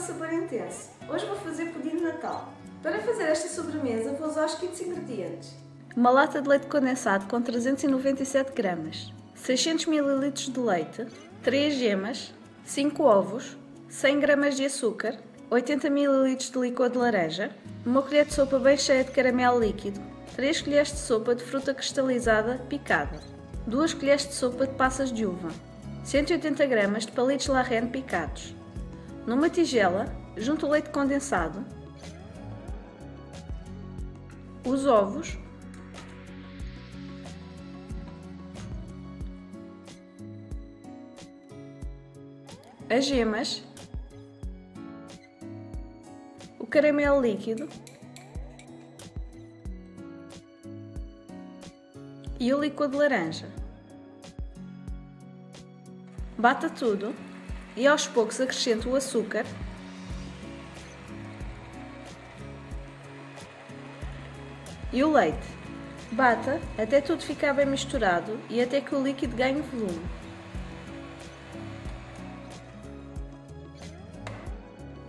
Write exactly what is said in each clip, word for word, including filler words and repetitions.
Sabor Intenso. Hoje vou fazer pudim de Natal. Para fazer esta sobremesa vou usar os seguintes ingredientes. Uma lata de leite condensado com trezentos e noventa e sete gramas, seiscentos mililitros de leite, três gemas, cinco ovos, cem gramas de açúcar, oitenta mililitros de licor de laranja, uma colher de sopa bem cheia de caramelo líquido, três colheres de sopa de fruta cristalizada picada, duas colheres de sopa de passas de uva, cento e oitenta gramas de palitos de la reine picados. Numa tigela, junto o leite condensado, os ovos, as gemas, o caramelo líquido e o licor de laranja. Bata tudo e aos poucos acrescento o açúcar e o leite. Bata até tudo ficar bem misturado e até que o líquido ganhe volume.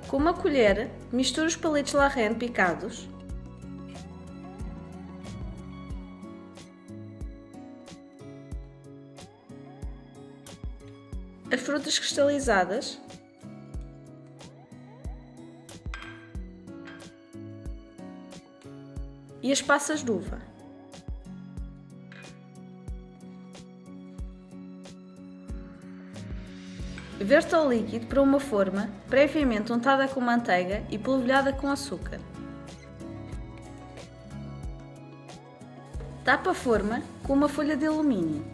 Com uma colher, misture os palitos de la reine picados as frutas cristalizadas e as passas de uva. Verta o líquido para uma forma previamente untada com manteiga e polvilhada com açúcar. Tapa a forma com uma folha de alumínio.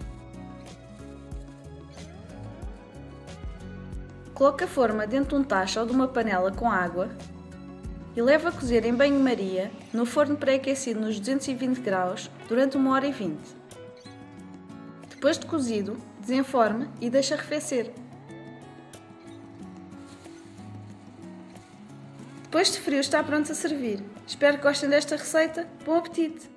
Coloque a forma dentro de um tacho ou de uma panela com água e leve a cozer em banho-maria no forno pré-aquecido nos duzentos e vinte graus durante uma hora e vinte. Depois de cozido, desenforme e deixe arrefecer. Depois de frio está pronto a servir. Espero que gostem desta receita. Bom apetite!